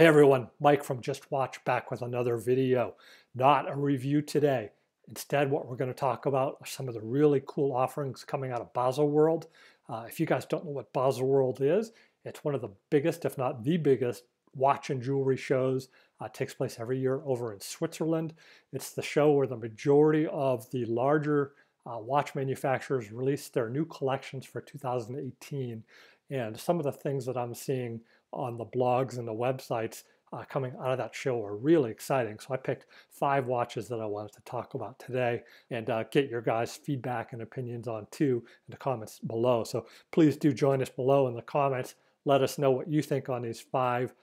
Hey everyone, Mike from Just Watch back with another video. Not a review today. Instead, what we're going to talk about are some of the really cool offerings coming out of Baselworld. If you guys don't know what Baselworld is, it's one of the biggest, if not the biggest, watch and jewelry shows. It takes place every year over in Switzerland. It's the show where the majority of the larger watch manufacturers release their new collections for 2018. And some of the things that I'm seeing on the blogs and the websites coming out of that show are really exciting. So I picked 5 watches that I wanted to talk about today and get your guys' feedback and opinions on too in the comments below. So please do join us below in the comments. Let us know what you think on these 5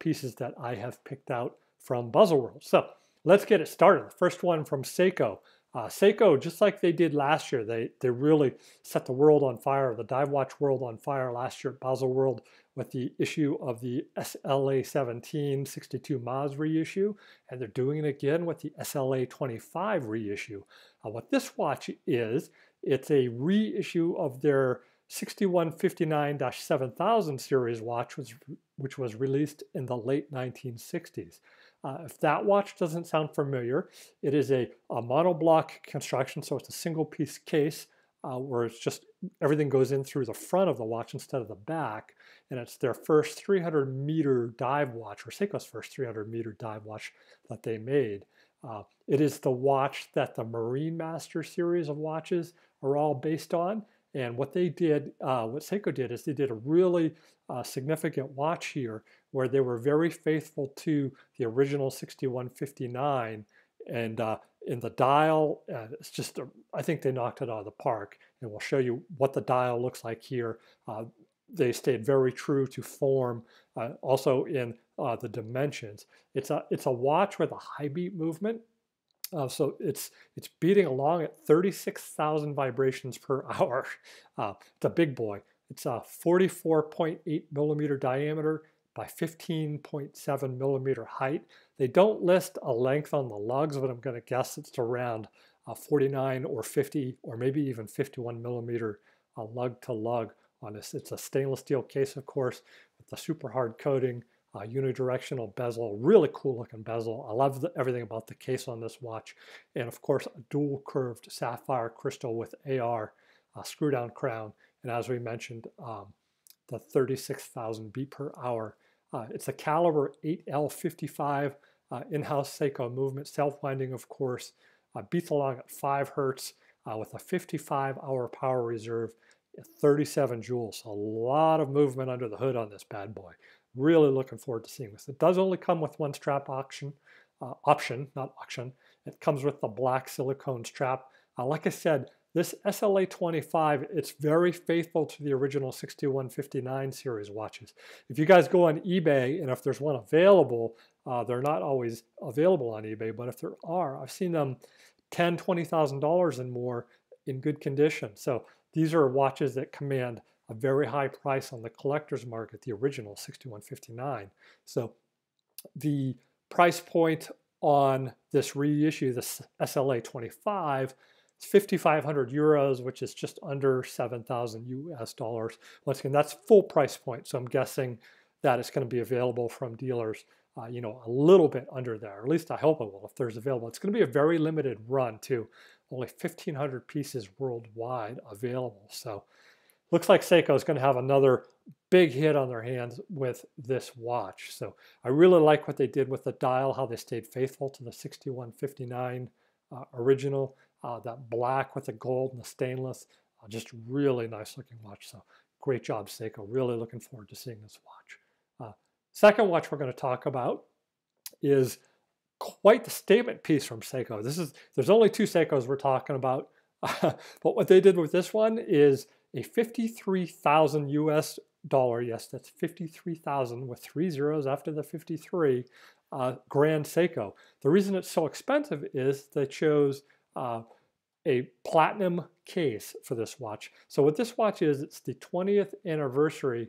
pieces that I have picked out from Baselworld. So let's get it started. The first one from Seiko. Seiko, just like they did last year, they really set the world on fire, the dive watch world on fire last year at Baselworld with the issue of the SLA1762 Maz reissue, and they're doing it again with the SLA25 reissue. What this watch is, it's a reissue of their 6159-7000 series watch, which was released in the late 1960s. If that watch doesn't sound familiar, it is a monoblock construction, so it's a single piece case where it's just everything goes in through the front of the watch instead of the back, and it's their first 300 meter dive watch, or Seiko's first 300 meter dive watch that they made. It is the watch that the Marine Master series of watches are all based on, and what they did, what Seiko did, is they did a really significant watch here where they were very faithful to the original 6159, and in the dial, it's just, I think they knocked it out of the park, and we'll show you what the dial looks like here. They stayed very true to form, also in the dimensions. It's a watch with a high beat movement, so it's beating along at 36,000 vibrations per hour. It's a big boy. It's a 44.8 millimeter diameter by 15.7 millimeter height. They don't list a length on the lugs, but I'm going to guess it's around 49 or 50 or maybe even 51 millimeter lug to lug on this. It's a stainless steel case, of course, with a super hard coating, unidirectional bezel, really cool looking bezel. I love everything about the case on this watch. And of course, a dual curved sapphire crystal with AR, screw down crown. And as we mentioned, the 36,000 beat per hour. It's a Caliber 8L55 in-house Seiko movement, self-winding, of course. Beats along at 5 hertz with a 55-hour power reserve at 37 joules. So a lot of movement under the hood on this bad boy. Really looking forward to seeing this. It does only come with one strap option, not auction. It comes with the black silicone strap. Like I said, this SLA25, it's very faithful to the original 6159 series watches. If you guys go on eBay, and if there's one available, they're not always available on eBay, but if there are, I've seen them $10,000, $20,000 and more in good condition. So these are watches that command a very high price on the collector's market, the original 6159. So the price point on this reissue, this SLA25, €5,500, which is just under $7,000 US. Once again, that's full price point, so I'm guessing that it's going to be available from dealers, you know, a little bit under there. At least I hope it will if there's available. It's going to be a very limited run too, only 1,500 pieces worldwide available. So looks like Seiko is going to have another big hit on their hands with this watch. So I really like what they did with the dial, how they stayed faithful to the 6159 original. That black with the gold and the stainless, just really nice looking watch. So great job, Seiko. Really looking forward to seeing this watch. Second watch we're going to talk about is quite the statement piece from Seiko. There's only 2 Seikos we're talking about, but what they did with this one is a $53,000 US. Yes, that's 53,000 with 3 zeros after the 53. Grand Seiko. The reason it's so expensive is they chose a platinum case for this watch. So what this watch is, it's the 20th anniversary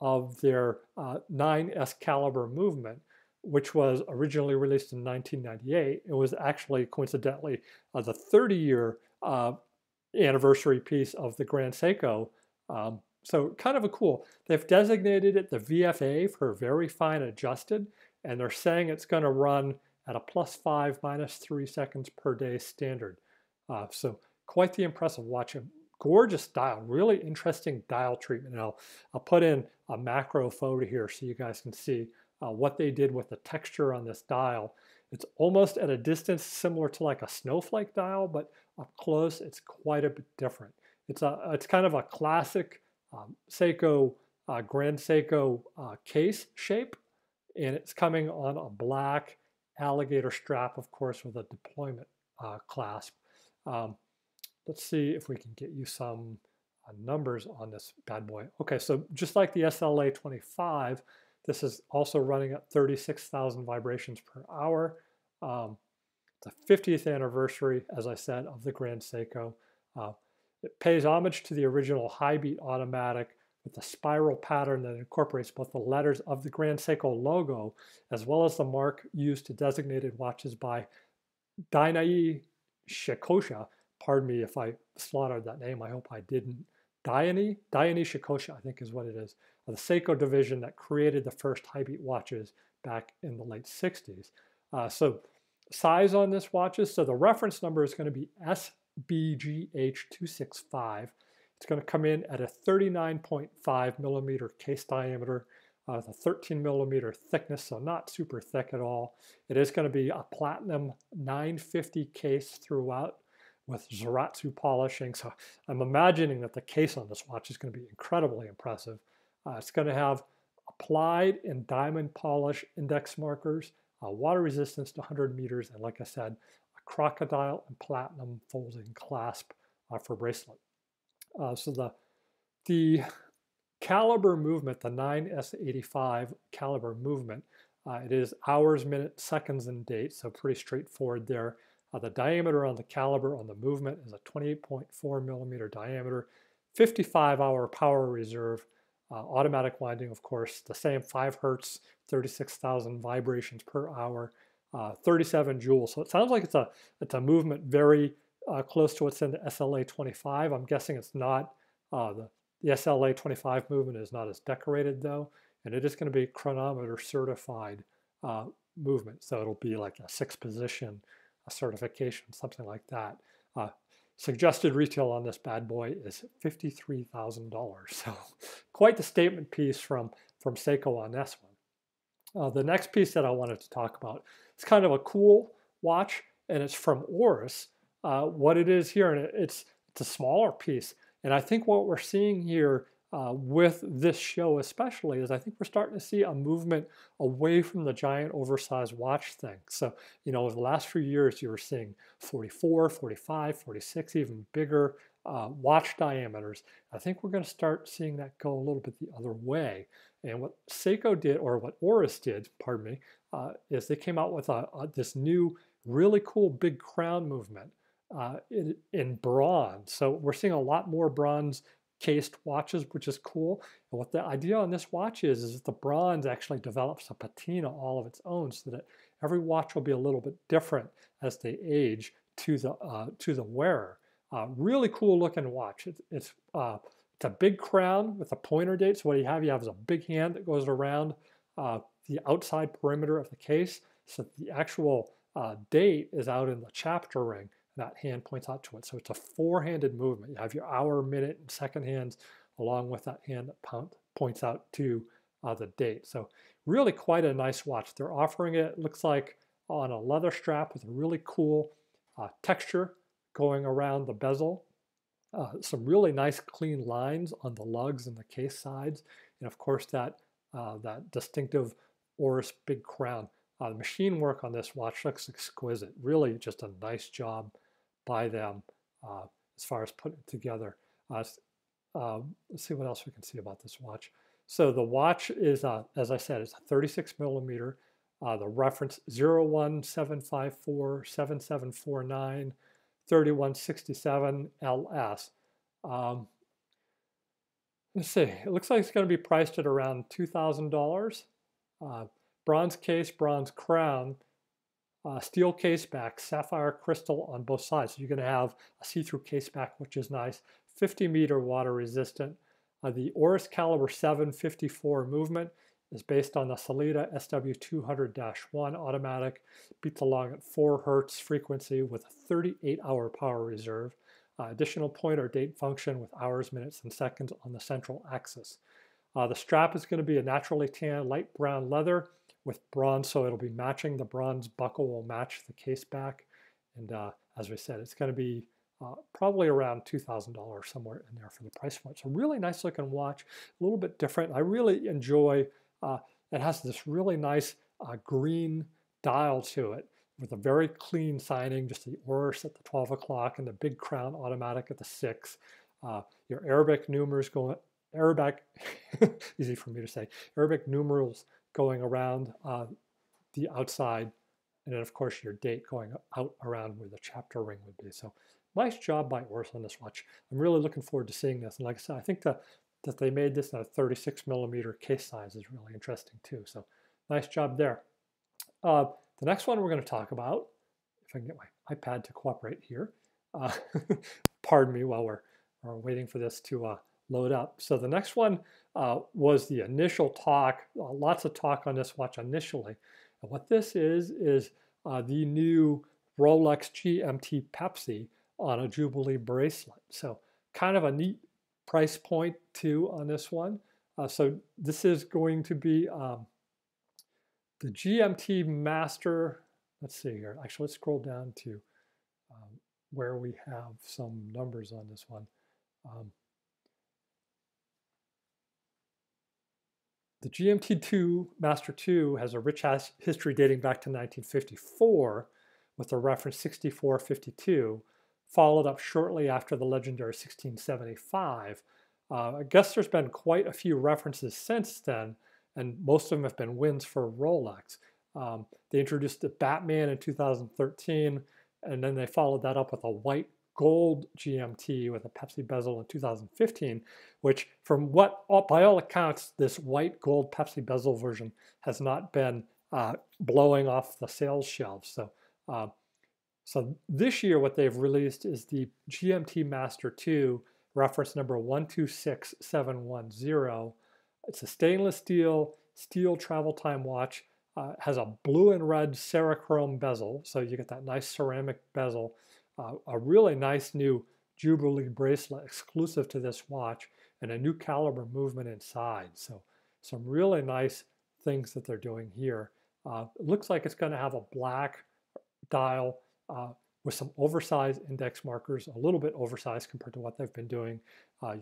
of their 9S Caliber movement, which was originally released in 1998. It was actually, coincidentally, the 30-year anniversary piece of the Grand Seiko So kind of a cool, they've designated it the VFA for very fine adjusted, and they're saying it's going to run at a +5 to -3 seconds per day standard. So quite the impressive watch. Gorgeous dial, really interesting dial treatment. And I'll put in a macro photo here so you guys can see what they did with the texture on this dial. It's almost at a distance similar to like a snowflake dial, but up close it's quite a bit different. It's kind of a classic Seiko, Grand Seiko case shape, and it's coming on a black alligator strap, of course, with a deployment clasp. Let's see if we can get you some numbers on this bad boy. Okay, so just like the SLA25, this is also running at 36,000 vibrations per hour. The 50th anniversary, as I said, of the Grand Seiko. It pays homage to the original high beat automatic with a spiral pattern that incorporates both the letters of the Grand Seiko logo as well as the mark used to designated watches by Daini Seikosha. Pardon me if I slaughtered that name, I hope I didn't. Daini Seikosha, I think is what it is, the Seiko division that created the first high beat watches back in the late 60s. So size on this watches, so the reference number is going to be SBGH265. It's going to come in at a 39.5 millimeter case diameter, with a 13 millimeter thickness, so not super thick at all. It is going to be a platinum 950 case throughout, with Zeratsu polishing. So I'm imagining that the case on this watch is going to be incredibly impressive. It's going to have applied and diamond polish index markers, water resistance to 100 meters, and like I said, a crocodile and platinum folding clasp for bracelet. So the caliber movement, the 9S85 caliber movement, it is hours, minutes, seconds, and dates, so pretty straightforward there. The diameter on the caliber on the movement is a 28.4 millimeter diameter, 55-hour power reserve, automatic winding, of course, the same 5 hertz, 36,000 vibrations per hour, 37 joules. So it sounds like it's a movement very close to what's in the SLA25. I'm guessing it's not, the SLA25 movement is not as decorated though, and it is going to be chronometer certified movement. So it'll be like a 6 position, a certification, something like that. Suggested retail on this bad boy is $53,000. So quite the statement piece from Seiko on this one. The next piece that I wanted to talk about, it's kind of a cool watch, and it's from Oris. What it is here, and it's a smaller piece. And I think what we're seeing here with this show especially is I think we're starting to see a movement away from the giant oversized watch thing. So, you know, over the last few years you were seeing 44, 45, 46, even bigger watch diameters. I think we're going to start seeing that go a little bit the other way. And what Seiko did, or what Oris did, pardon me, is they came out with this new really cool big crown movement in bronze. So we're seeing a lot more bronze cased watches, which is cool. And what the idea on this watch is that the bronze actually develops a patina all of its own, so that every watch will be a little bit different as they age to the wearer. Really cool looking watch. It's a big crown with a pointer date. So what you have is a big hand that goes around the outside perimeter of the case, so the actual date is out in the chapter ring. That hand points out to it. So it's a 4-handed movement. You have your hour, minute, and second hands along with that hand that points out to the date. So really quite a nice watch. They're offering it, looks like, on a leather strap with a really cool texture going around the bezel. Some really nice clean lines on the lugs and the case sides. And of course that distinctive Oris big crown. The machine work on this watch looks exquisite. Really just a nice job by them as far as putting it together. Let's see what else we can see about this watch. So the watch is, as I said, it's a 36 millimeter. The reference 01754, 7749, 3167 LS. Let's see, it looks like it's going to be priced at around $2,000. Bronze case, bronze crown, steel case back, sapphire crystal on both sides. So you're going to have a see-through case back, which is nice. 50-meter water resistant, The Oris Caliber 754 movement is based on the Sellita SW200-1 automatic, beats along at 4 Hz frequency with a 38-hour power reserve, additional point or date function with hours, minutes, and seconds on the central axis. The strap is going to be a naturally tan light brown leather with bronze, so it'll be matching. The bronze buckle will match the case back, and as we said, it's going to be probably around $2,000 somewhere in there for the price point. So really nice looking watch, a little bit different. I really enjoy it. Has this really nice green dial to it with a very clean signing, just the Oris at the 12 o'clock and the big crown automatic at the 6. Your Arabic numerals going, easy for me to say, Arabic numerals going around the outside, and then of course your date going out around where the chapter ring would be. So nice job by Oris on this watch. I'm really looking forward to seeing this, and like I said, I think that they made this in a 36mm case size is really interesting too, so nice job there. The next one we're going to talk about, if I can get my iPad to cooperate here, pardon me while we're waiting for this to load up. So the next one was the initial talk, lots of talk on this watch initially. And what this is the new Rolex GMT Pepsi on a Jubilee bracelet. So kind of a neat price point too on this one. So this is going to be the GMT-Master, let's see here, actually let's scroll down to where we have some numbers on this one. The GMT-Master II has a rich history dating back to 1954 with the reference 6452, followed up shortly after the legendary 1675. I guess there's been quite a few references since then, and most of them have been wins for Rolex. They introduced the Batman in 2013, and then they followed that up with a white gold GMT with a Pepsi bezel in 2015, which from what, by all accounts, this white gold Pepsi bezel version has not been blowing off the sales shelves. So this year what they've released is the GMT Master II, reference number 126710. It's a stainless steel travel time watch. Has a blue and red Cerachrom bezel, so you get that nice ceramic bezel. A really nice new Jubilee bracelet exclusive to this watch, and a new caliber movement inside. So some really nice things that they're doing here. It looks like it's going to have a black dial with some oversized index markers, a little bit oversized compared to what they've been doing.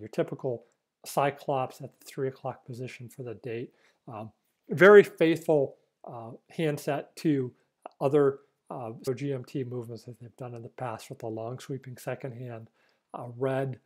Your typical Cyclops at the 3 o'clock position for the date. Very faithful handset to other GMT movements that they've done in the past with the long sweeping second hand, a red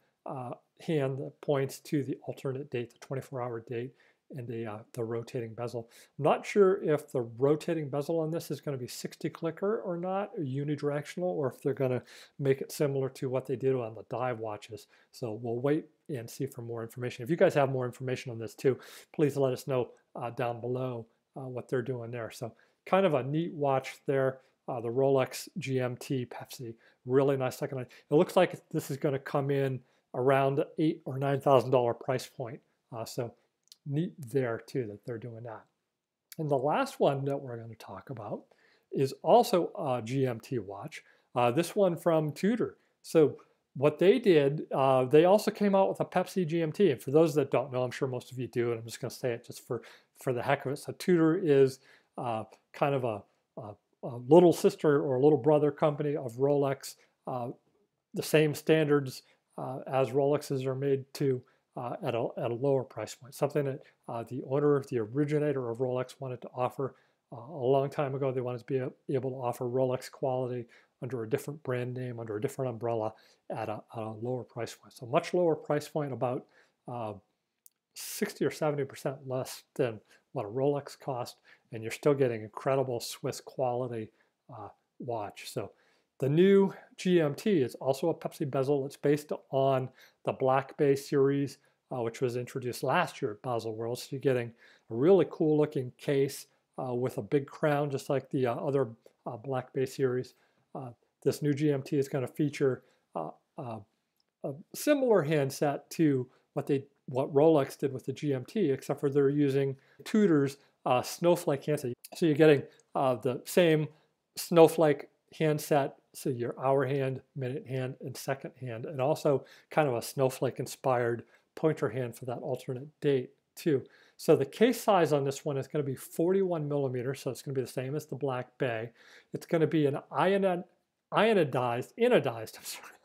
hand that points to the alternate date, the 24-hour date, and the rotating bezel. I'm not sure if the rotating bezel on this is going to be 60 clicker or not, or unidirectional, or if they're going to make it similar to what they did on the dive watches. So we'll wait and see for more information. If you guys have more information on this too, please let us know down below what they're doing there. So kind of a neat watch there. The Rolex GMT Pepsi, really nice looking. It looks like this is going to come in around $8,000 or $9,000 price point. So neat there too that they're doing that. And the last one that we're going to talk about is also a GMT watch. This one from Tudor. So what they did, they also came out with a Pepsi GMT. And for those that don't know, I'm sure most of you do, and I'm just going to say it just for the heck of it. So Tudor is kind of a little sister or a little brother company of Rolex. The same standards as Rolexes are made to at a lower price point. Something that the owner, the originator of Rolex wanted to offer a long time ago. They wanted to be able to offer Rolex quality under a different brand name, under a different umbrella at a lower price point. So much lower price point, about 60 or 70% less than what a Rolex cost, and you're still getting incredible Swiss quality watch. So the new GMT is also a Pepsi bezel. It's based on the Black Bay series, which was introduced last year at Baselworld. So you're getting a really cool looking case with a big crown, just like the other Black Bay series. This new GMT is going to feature a similar handset to what they what Rolex did with the GMT, except for they're using Tudor's snowflake handset. So you're getting the same snowflake handset, so your hour hand, minute hand, and second hand, and also kind of a snowflake-inspired pointer hand for that alternate date too. So the case size on this one is going to be 41 millimeters, so it's going to be the same as the Black Bay. It's going to be an anodized, I'm sorry,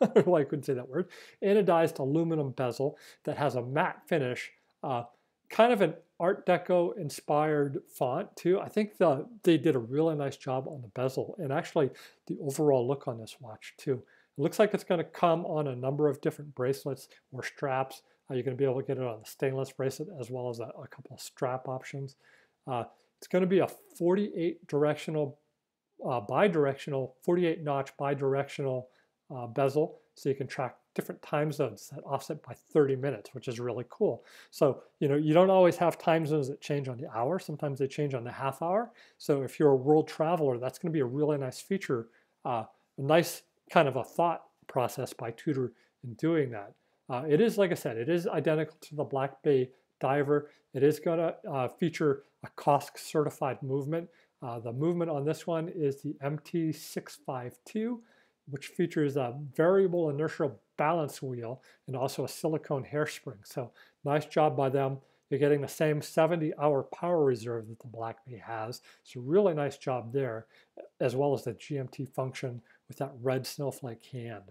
I don't know why I couldn't say that word, anodized aluminum bezel that has a matte finish, kind of an Art Deco inspired font too. I think they did a really nice job on the bezel and actually the overall look on this watch too. It looks like it's going to come on a number of different bracelets or straps. You're going to be able to get it on the stainless bracelet as well as a couple of strap options. It's going to be a 48 notch bi-directional bezel, so you can track different time zones that offset by 30 minutes, which is really cool. So, you know, you don't always have time zones that change on the hour. Sometimes they change on the half hour. So if you're a world traveler, that's going to be a really nice feature, a nice kind of a thought process by Tudor in doing that. It is, like I said, it is identical to the Black Bay Diver. It is going to feature a COSC certified movement. The movement on this one is the MT652, which features a variable inertial balance wheel and also a silicone hairspring. So nice job by them. You're getting the same 70-hour power reserve that the Black Bay has. So really nice job there, as well as the GMT function with that red snowflake hand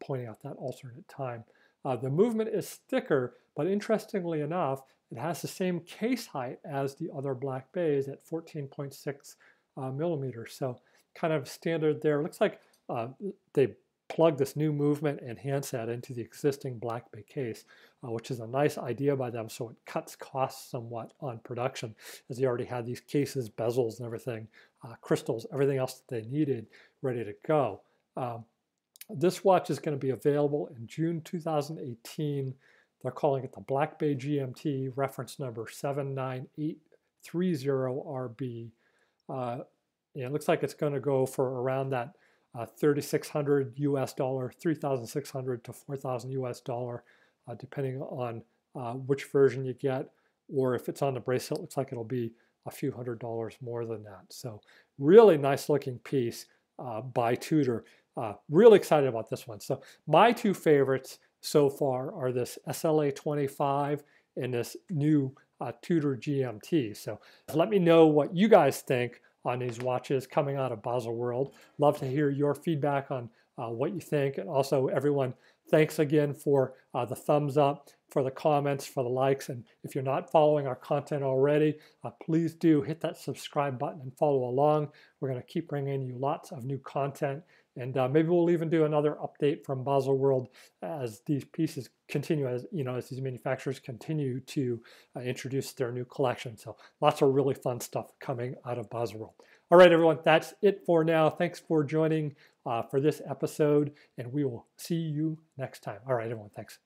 pointing out that alternate time. The movement is thicker, but interestingly enough, it has the same case height as the other Black Bays at 14.6 millimeters. So kind of standard there. It looks like they plug this new movement and handset into the existing Black Bay case, which is a nice idea by them, so it cuts costs somewhat on production, as they already had these cases, bezels and everything, crystals, everything else that they needed ready to go. This watch is going to be available in June 2018. They're calling it the Black Bay GMT, reference number 79830RB. And it looks like it's going to go for around that $3,600 US, $3,600 to $4,000 US, depending on which version you get, or if it's on the bracelet, it looks like it'll be a few $100 more than that. So really nice looking piece by Tudor. Really excited about this one. So my two favorites so far are this SLA25 and this new Tudor GMT. So let me know what you guys think on these watches coming out of Baselworld. Love to hear your feedback on what you think. And also, everyone, thanks again for the thumbs up, for the comments, for the likes. And if you're not following our content already, please do hit that subscribe button and follow along. We're going to keep bringing you lots of new content. And maybe we'll even do another update from Baselworld as these pieces continue, as you know, as these manufacturers continue to introduce their new collection. So lots of really fun stuff coming out of Baselworld. All right, everyone, that's it for now. Thanks for joining for this episode, and we will see you next time. All right, everyone, thanks.